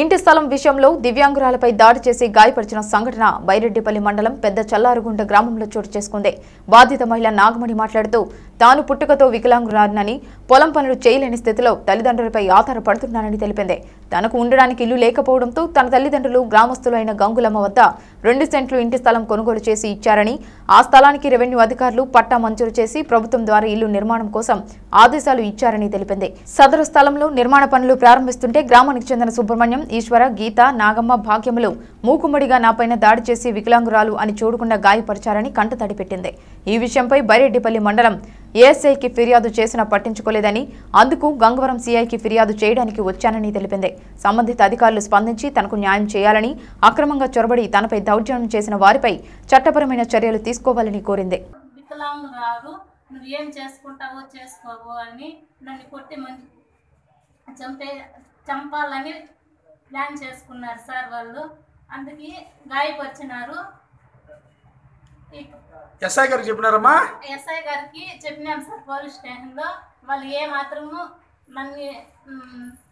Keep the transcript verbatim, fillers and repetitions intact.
ఇంటి స్థలం విషయంలో దివ్యాంగురాలపై దాడి చేసి గాయపరిచిన సంఘటన బైరెడ్డిపల్లి మండలం పెద్ద చల్లారుగుంట గ్రామంలో చోటు చేసుకుంది. బాధిత మహిళ నాగమణి మాట్లాడుతూ తాను పుట్టుకతో వికలాంగురాలినని, పొలం పనులు చేయలేని స్థితిలో తల్లిదండ్రులపై ఆధారపడుతున్నానని తెలిపింది. తనకు ఉండడానికి ఇల్లు లేకపోవడంతో తన తల్లిదండ్రులు గ్రామస్తులైన గంగులమ్మ వద్ద రెండు సెంట్లు ఇంటి స్థలం కొనుగోలు చేసి ఇచ్చారని, ఆ స్థలానికి రెవెన్యూ అధికారులు పట్టా మంజూరు చేసి ప్రభుత్వం ద్వారా ఇల్లు నిర్మాణం కోసం ఆదేశాలు ఇచ్చారని తెలిపింది. సదరు స్థలంలో నిర్మాణ పనులు ప్రారంభిస్తుంటే గ్రామానికి చెందిన సుబ్రహ్మణ్యం, ఈశ్వర, గీత, నాగమ్మ, భాగ్యములు మూకుమ్మడిగా నాపైన దాడి చేసి వికలాంగురాలు అని చూడకుండా గాయపరిచారని కంట తడిపెట్టింది. ఈ విషయంపై బైరెడ్డిపల్లి మండలం ఏఎస్ఐకి ఫిర్యాదు చేసినా పట్టించుకోలేదని, అందుకు గంగవరం సిఐకి ఫిర్యాదు చేయడానికి వచ్చానని తెలిపింది. సంబంధిత అధికారులు స్పందించి తనకు న్యాయం చేయాలని, అక్రమంగా చొరబడి తనపై దౌర్జన్యం చేసిన వారిపై చట్టపరమైన చర్యలు తీసుకోవాలని కోరింది. ప్లాన్ చేసుకున్నారు సార్ వాళ్ళు, అందుకే గాయపరిచినారు. ఎస్ఐ గారికి చెప్పినారమ్మా? ఎస్ఐ గారికి చెప్పినాం సార్ పోలీస్ స్టేషన్లో. వాళ్ళు ఏ మాత్రము నన్ను